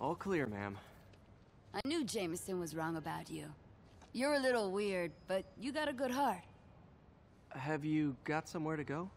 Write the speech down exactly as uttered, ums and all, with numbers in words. All clear, ma'am. I knew Jameson was wrong about you. You're a little weird, but you got a good heart. Have you got somewhere to go?